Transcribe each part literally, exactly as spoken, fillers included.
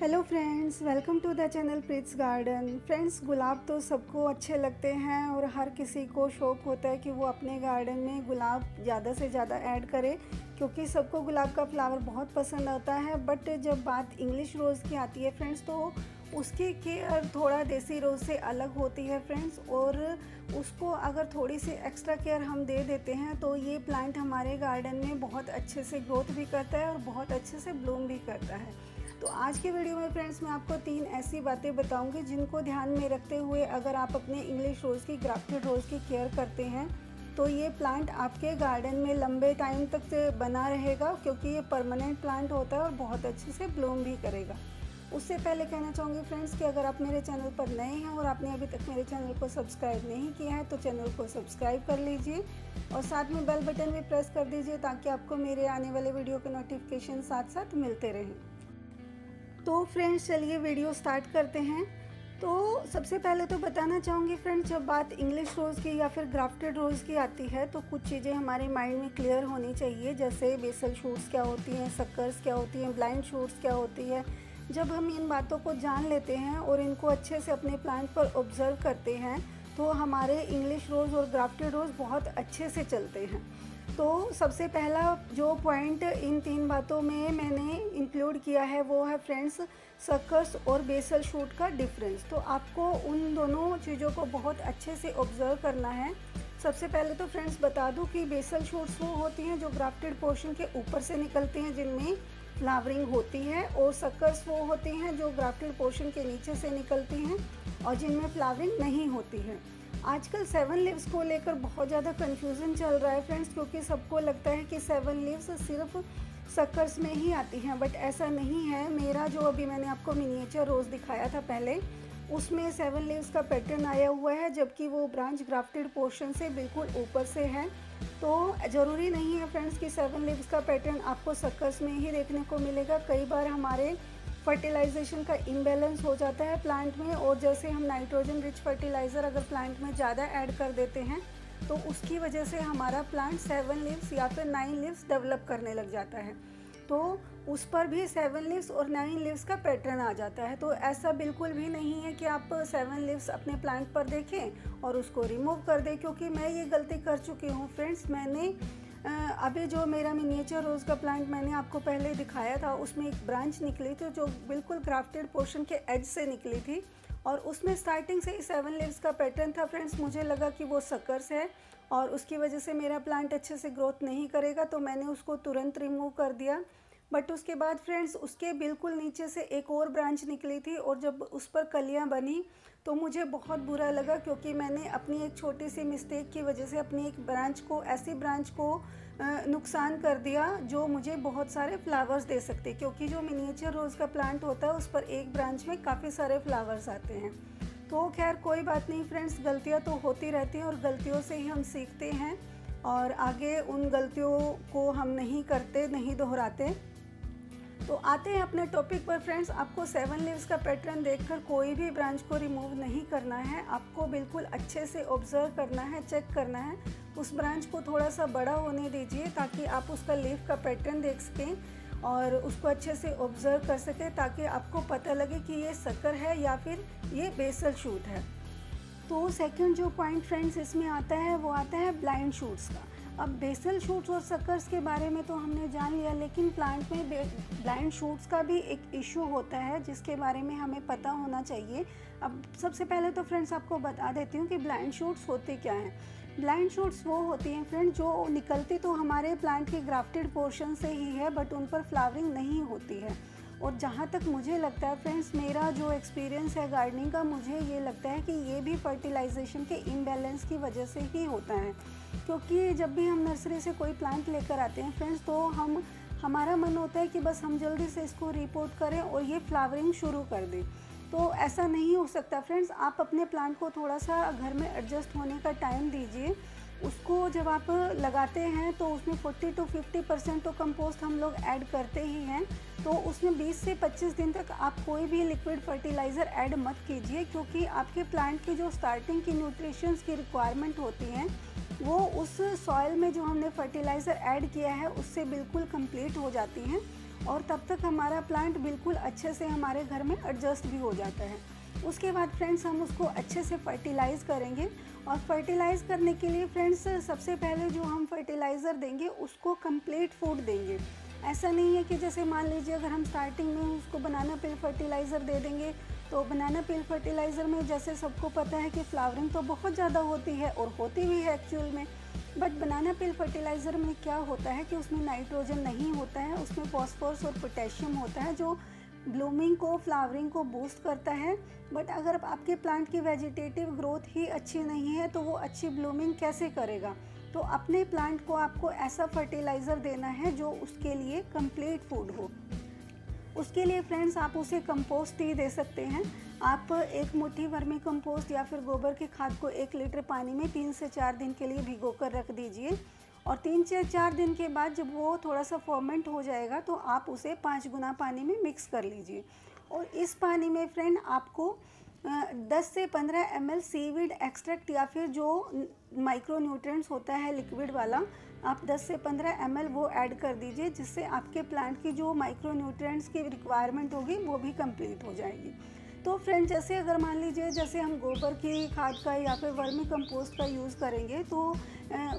Hello friends, welcome to the channel Preet's garden. Friends, गुलाब तो सबको अच्छे लगते हैं और हर किसी को शौक़ होता है कि वो अपने गार्डन में गुलाब ज़्यादा से ज़्यादा ऐड करे, क्योंकि सबको गुलाब का फ्लावर बहुत पसंद आता है। बट जब बात इंग्लिश रोज़ की आती है फ्रेंड्स, तो उसकी केयर थोड़ा देसी रोज़ से अलग होती है फ्रेंड्स, और उसको अगर थोड़ी सी एक्स्ट्रा केयर हम दे देते हैं तो ये प्लांट हमारे गार्डन में बहुत अच्छे से ग्रोथ भी करता है और बहुत अच्छे से ब्लूम भी करता है। तो आज के वीडियो में फ्रेंड्स मैं आपको तीन ऐसी बातें बताऊंगी जिनको ध्यान में रखते हुए अगर आप अपने इंग्लिश रोज़ की, ग्राफ्टेड रोज़ की केयर करते हैं तो ये प्लांट आपके गार्डन में लंबे टाइम तक से बना रहेगा, क्योंकि ये परमानेंट प्लांट होता है और बहुत अच्छे से ब्लूम भी करेगा। उससे पहले कहना चाहूँगी फ्रेंड्स कि अगर आप मेरे चैनल पर नए हैं और आपने अभी तक मेरे चैनल को सब्सक्राइब नहीं किया है तो चैनल को सब्सक्राइब कर लीजिए और साथ में बेल बटन भी प्रेस कर दीजिए ताकि आपको मेरे आने वाले वीडियो के नोटिफिकेशन साथ साथ मिलते रहें। तो फ्रेंड्स चलिए वीडियो स्टार्ट करते हैं। तो सबसे पहले तो बताना चाहूँगी फ्रेंड्स, जब बात इंग्लिश रोज़ की या फिर ग्राफ्टेड रोज़ की आती है तो कुछ चीज़ें हमारे माइंड में क्लियर होनी चाहिए, जैसे बेसल शूट्स क्या होती हैं, सक्कर्स क्या होती हैं, ब्लाइंड शूट्स क्या होती है। जब हम इन बातों को जान लेते हैं और इनको अच्छे से अपने प्लांट पर ऑब्जर्व करते हैं तो हमारे इंग्लिश रोज़ और ग्राफ्टेड रोज़ बहुत अच्छे से चलते हैं। तो सबसे पहला जो पॉइंट इन तीन बातों में मैंने इंक्लूड किया है वो है फ्रेंड्स सक्कर्स और बेसल शूट का डिफरेंस। तो आपको उन दोनों चीज़ों को बहुत अच्छे से ऑब्जर्व करना है। सबसे पहले तो फ्रेंड्स बता दूं कि बेसल शूट्स वो होती हैं जो ग्राफ्टेड पोर्शन के ऊपर से निकलती हैं जिनमें फ्लावरिंग होती है, और सक्कर्स वो होते हैं जो ग्राफ्टेड पोर्शन के नीचे से निकलती हैं और जिनमें फ्लावरिंग नहीं होती है। आजकल सेवन लीव्स को लेकर बहुत ज़्यादा कन्फ्यूज़न चल रहा है फ्रेंड्स, क्योंकि सबको लगता है कि सेवन लीव्स सिर्फ सक्कर्स में ही आती हैं, बट ऐसा नहीं है। मेरा जो अभी मैंने आपको मिनिएचर रोज़ दिखाया था पहले, उसमें सेवन लीव्स का पैटर्न आया हुआ है, जबकि वो ब्रांच ग्राफ्टेड पोर्शन से बिल्कुल ऊपर से है। तो ज़रूरी नहीं है फ्रेंड्स कि सेवन लीव्स का पैटर्न आपको सक्कर्स में ही देखने को मिलेगा। कई बार हमारे फर्टिलाइजेशन का इम्बैलेंस हो जाता है प्लांट में, और जैसे हम नाइट्रोजन रिच फर्टिलाइज़र अगर प्लांट में ज़्यादा ऐड कर देते हैं तो उसकी वजह से हमारा प्लांट सेवन लीव्स या फिर नाइन लीव्स डेवलप करने लग जाता है। तो उस पर भी सेवन लीव्स और नाइन लीव्स का पैटर्न आ जाता है। तो ऐसा बिल्कुल भी नहीं है कि आप सेवन लीव्स अपने प्लांट पर देखें और उसको रिमूव कर दें, क्योंकि मैं ये गलती कर चुकी हूँ फ्रेंड्स। मैंने अभी जो मेरा मिनिएचर रोज़ का प्लांट मैंने आपको पहले दिखाया था, उसमें एक ब्रांच निकली थी जो बिल्कुल ग्राफ्टेड पोर्शन के एज से निकली थी, और उसमें स्टार्टिंग से ही सेवन लीव्स का पैटर्न था फ्रेंड्स। मुझे लगा कि वो सक्कर्स है और उसकी वजह से मेरा प्लांट अच्छे से ग्रोथ नहीं करेगा, तो मैंने उसको तुरंत रिमूव कर दिया। बट उसके बाद फ्रेंड्स उसके बिल्कुल नीचे से एक और ब्रांच निकली थी, और जब उस पर कलियां बनी तो मुझे बहुत बुरा लगा, क्योंकि मैंने अपनी एक छोटी सी मिस्टेक की वजह से अपनी एक ब्रांच को, ऐसी ब्रांच को नुकसान कर दिया जो मुझे बहुत सारे फ्लावर्स दे सकते, क्योंकि जो मिनिएचर रोज़ का प्लांट होता है उस पर एक ब्रांच में काफ़ी सारे फ्लावर्स आते हैं। तो खैर कोई बात नहीं फ्रेंड्स, गलतियाँ तो होती रहती हैं और गलतियों से ही हम सीखते हैं और आगे उन गलतियों को हम नहीं करते, नहीं दोहराते। तो आते हैं अपने टॉपिक पर फ्रेंड्स। आपको सेवन लीव्स का पैटर्न देखकर कोई भी ब्रांच को रिमूव नहीं करना है, आपको बिल्कुल अच्छे से ऑब्जर्व करना है, चेक करना है। उस ब्रांच को थोड़ा सा बड़ा होने दीजिए ताकि आप उसका लीफ का पैटर्न देख सकें और उसको अच्छे से ऑब्जर्व कर सकें, ताकि आपको पता लगे कि ये सक्कर है या फिर ये बेसल शूट है। तो सेकेंड जो पॉइंट फ्रेंड्स इसमें आता है वो आता है ब्लाइंड शूट्स का। अब बेसल शूट्स और सक्कर्स के बारे में तो हमने जान लिया, लेकिन प्लांट में ब्लाइंड शूट्स का भी एक इशू होता है जिसके बारे में हमें पता होना चाहिए। अब सबसे पहले तो फ्रेंड्स आपको बता देती हूँ कि ब्लाइंड शूट्स होते क्या हैं। ब्लाइंड शूट्स वो होती हैं फ्रेंड्स जो निकलती तो हमारे प्लांट के ग्राफ्टेड पोर्शन से ही है, बट उन पर फ्लावरिंग नहीं होती है। और जहाँ तक मुझे लगता है फ्रेंड्स, मेरा जो एक्सपीरियंस है गार्डनिंग का, मुझे ये लगता है कि ये भी फर्टिलाइजेशन के इम्बैलेंस की वजह से ही होता है, क्योंकि जब भी हम नर्सरी से कोई प्लांट लेकर आते हैं फ्रेंड्स तो हम हमारा मन होता है कि बस हम जल्दी से इसको रिपोर्ट करें और ये फ्लावरिंग शुरू कर दें। तो ऐसा नहीं हो सकता फ्रेंड्स, आप अपने प्लांट को थोड़ा सा घर में एडजस्ट होने का टाइम दीजिए। उसको जब आप लगाते हैं तो उसमें चालीस टू पचास परसेंट तो कंपोस्ट हम लोग ऐड करते ही हैं, तो उसमें बीस से पच्चीस दिन तक आप कोई भी लिक्विड फर्टिलाइज़र ऐड मत कीजिए, क्योंकि आपके प्लांट की जो स्टार्टिंग की न्यूट्रिशंस की रिक्वायरमेंट होती हैं वो उस सॉइल में जो हमने फर्टिलाइज़र ऐड किया है उससे बिल्कुल कंप्लीट हो जाती हैं। और तब तक हमारा प्लांट बिल्कुल अच्छे से हमारे घर में एडजस्ट भी हो जाता है। उसके बाद फ्रेंड्स हम उसको अच्छे से फर्टिलाइज़ करेंगे और फर्टिलाइज़ करने के लिए फ्रेंड्स सबसे पहले जो हम फर्टिलाइज़र देंगे उसको कंप्लीट फूड देंगे। ऐसा नहीं है कि जैसे मान लीजिए अगर हम स्टार्टिंग में उसको बनाना पील फर्टिलाइज़र दे देंगे तो बनाना पील फर्टिलाइज़र में जैसे सबको पता है कि फ्लावरिंग तो बहुत ज़्यादा होती है और होती भी है एक्चुअल में, बट बनाना पील फर्टिलाइज़र में क्या होता है कि उसमें नाइट्रोजन नहीं होता है, उसमें फॉस्फोरस और पोटेशियम होता है जो ब्लूमिंग को फ्लावरिंग को बूस्ट करता है। बट अगर आपके प्लांट की वेजिटेटिव ग्रोथ ही अच्छी नहीं है तो वो अच्छी ब्लूमिंग कैसे करेगा। तो अपने प्लांट को आपको ऐसा फर्टिलाइज़र देना है जो उसके लिए कंप्लीट फूड हो। उसके लिए फ्रेंड्स आप उसे कंपोस्ट ही दे सकते हैं। आप एक मुट्ठी वर्मी कंपोस्ट या फिर गोबर के खाद को एक लीटर पानी में तीन से चार दिन के लिए भिगो कर रख दीजिए और तीन से चार दिन के बाद जब वो थोड़ा सा फॉर्मेंट हो जाएगा तो आप उसे पाँच गुना पानी में मिक्स कर लीजिए। और इस पानी में फ्रेंड आपको दस से पंद्रह एम एल सीवीड एक्सट्रैक्ट या फिर जो माइक्रो न्यूट्रिएंट्स होता है लिक्विड वाला आप दस से पंद्रह एम एल वो ऐड कर दीजिए, जिससे आपके प्लांट की जो माइक्रो न्यूट्रिएंट्स की रिक्वायरमेंट होगी वो भी कंप्लीट हो जाएगी। तो फ्रेंड जैसे अगर मान लीजिए जैसे हम गोबर की खाद का या फिर वर्मी कंपोस्ट का यूज़ करेंगे तो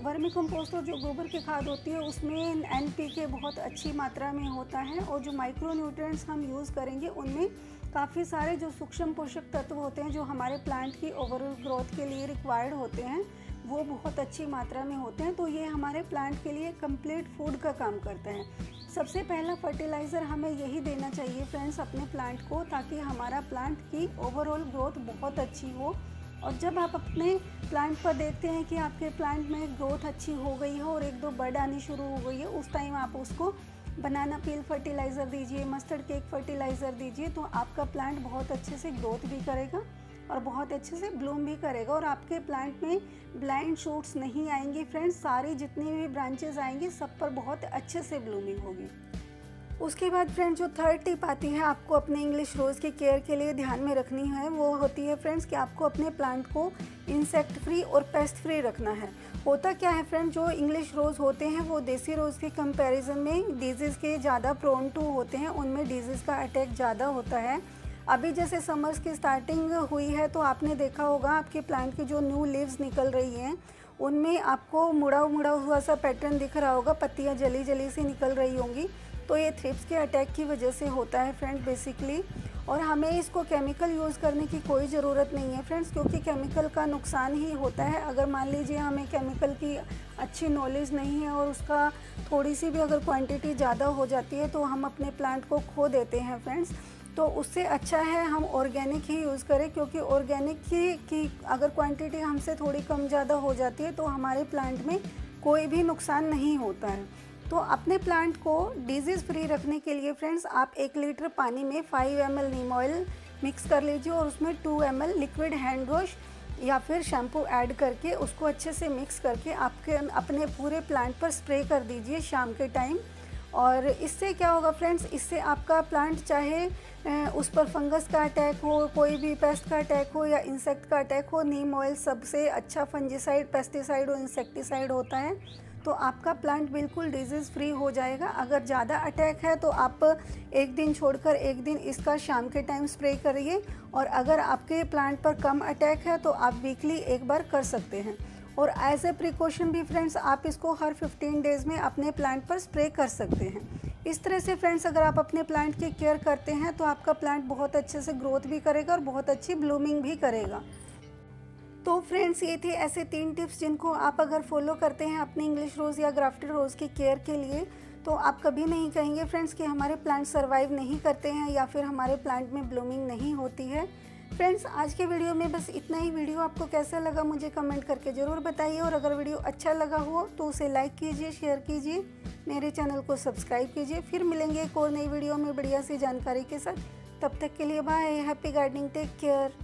वर्मी कंपोस्ट और जो गोबर की खाद होती है उसमें एन पी के बहुत अच्छी मात्रा में होता है और जो माइक्रो न्यूट्रिएंट्स हम यूज़ करेंगे उनमें काफ़ी सारे जो सूक्ष्म पोषक तत्व होते हैं जो हमारे प्लांट की ओवरऑल ग्रोथ के लिए रिक्वायर्ड होते हैं वो बहुत अच्छी मात्रा में होते हैं। तो ये हमारे प्लांट के लिए कंप्लीट फूड का काम करते हैं। सबसे पहला फर्टिलाइज़र हमें यही देना चाहिए फ्रेंड्स अपने प्लांट को, ताकि हमारा प्लांट की ओवरऑल ग्रोथ बहुत अच्छी हो। और जब आप अपने प्लांट पर देखते हैं कि आपके प्लांट में ग्रोथ अच्छी हो गई है और एक दो बड आनी शुरू हो गई है उस टाइम आप उसको बनाना पील फर्टिलाइज़र दीजिए, मस्टर्ड केक फर्टिलाइज़र दीजिए, तो आपका प्लांट बहुत अच्छे से ग्रोथ भी करेगा और बहुत अच्छे से ब्लूम भी करेगा और आपके प्लांट में ब्लाइंड शूट्स नहीं आएंगे फ्रेंड्स। सारी जितनी भी ब्रांचेस आएंगी सब पर बहुत अच्छे से ब्लूमिंग होगी। उसके बाद फ्रेंड्स जो थर्ड टिप आती है आपको अपने इंग्लिश रोज़ की केयर के लिए ध्यान में रखनी है वो होती है फ्रेंड्स कि आपको अपने प्लांट को इंसेक्ट फ्री और पेस्ट फ्री रखना है। होता क्या है फ्रेंड्स जो इंग्लिश रोज़ होते हैं वो देसी रोज़ के कंपैरिजन में डिजीज़ के ज़्यादा प्रोन टू होते हैं, उनमें डिजीज़ का अटैक ज़्यादा होता है। अभी जैसे समर्स की स्टार्टिंग हुई है तो आपने देखा होगा आपके प्लांट की जो न्यू लीव्स निकल रही हैं उनमें आपको मुड़ा मुड़ा हुआ सा पैटर्न दिख रहा होगा, पत्तियां जली जली सी निकल रही होंगी, तो ये थ्रिप्स के अटैक की वजह से होता है फ्रेंड बेसिकली। और हमें इसको केमिकल यूज़ करने की कोई ज़रूरत नहीं है फ्रेंड्स, क्योंकि केमिकल का नुकसान ही होता है। अगर मान लीजिए हमें केमिकल की अच्छी नॉलेज नहीं है और उसका थोड़ी सी भी अगर क्वान्टिटी ज़्यादा हो जाती है तो हम अपने प्लांट को खो देते हैं फ्रेंड्स। तो उससे अच्छा है हम ऑर्गेनिक ही यूज़ करें, क्योंकि ऑर्गेनिक की, की अगर क्वांटिटी हमसे थोड़ी कम ज़्यादा हो जाती है तो हमारे प्लांट में कोई भी नुकसान नहीं होता है। तो अपने प्लांट को डिजीज़ फ्री रखने के लिए फ्रेंड्स आप एक लीटर पानी में पाँच एम एल नीम ऑयल मिक्स कर लीजिए और उसमें दो M L liquid hand wash या फिर शैम्पू ऐड करके उसको अच्छे से मिक्स करके आपके अपने पूरे प्लांट पर स्प्रे कर दीजिए शाम के टाइम। और इससे क्या होगा फ्रेंड्स, इससे आपका प्लांट चाहे उस पर फंगस का अटैक हो, कोई भी पेस्ट का अटैक हो या इंसेक्ट का अटैक हो, नीम ऑयल सबसे अच्छा फंगिसाइड, पेस्टिसाइड और इंसेक्टिसाइड होता है। तो आपका प्लांट बिल्कुल डिजीज़ फ्री हो जाएगा। अगर ज़्यादा अटैक है तो आप एक दिन छोड़कर एक दिन इसका शाम के टाइम स्प्रे करिए और अगर आपके प्लांट पर कम अटैक है तो आप वीकली एक बार कर सकते हैं। और एज ए प्रिकॉशन भी फ्रेंड्स आप इसको हर पंद्रह डेज़ में अपने प्लांट पर स्प्रे कर सकते हैं। इस तरह से फ्रेंड्स अगर आप अपने प्लांट की केयर करते हैं तो आपका प्लांट बहुत अच्छे से ग्रोथ भी करेगा और बहुत अच्छी ब्लूमिंग भी करेगा। तो फ्रेंड्स ये थे ऐसे तीन टिप्स जिनको आप अगर फॉलो करते हैं अपने इंग्लिश रोज़ या ग्राफ्टेड रोज़ की केयर के लिए तो आप कभी नहीं कहेंगे फ्रेंड्स कि हमारे प्लांट सर्वाइव नहीं करते हैं या फिर हमारे प्लांट में ब्लूमिंग नहीं होती है। फ्रेंड्स आज के वीडियो में बस इतना ही। वीडियो आपको कैसा लगा मुझे कमेंट करके ज़रूर बताइए और अगर वीडियो अच्छा लगा हो तो उसे लाइक कीजिए, शेयर कीजिए, मेरे चैनल को सब्सक्राइब कीजिए। फिर मिलेंगे एक और नई वीडियो में बढ़िया सी जानकारी के साथ। तब तक के लिए bye, happy gardening, take care.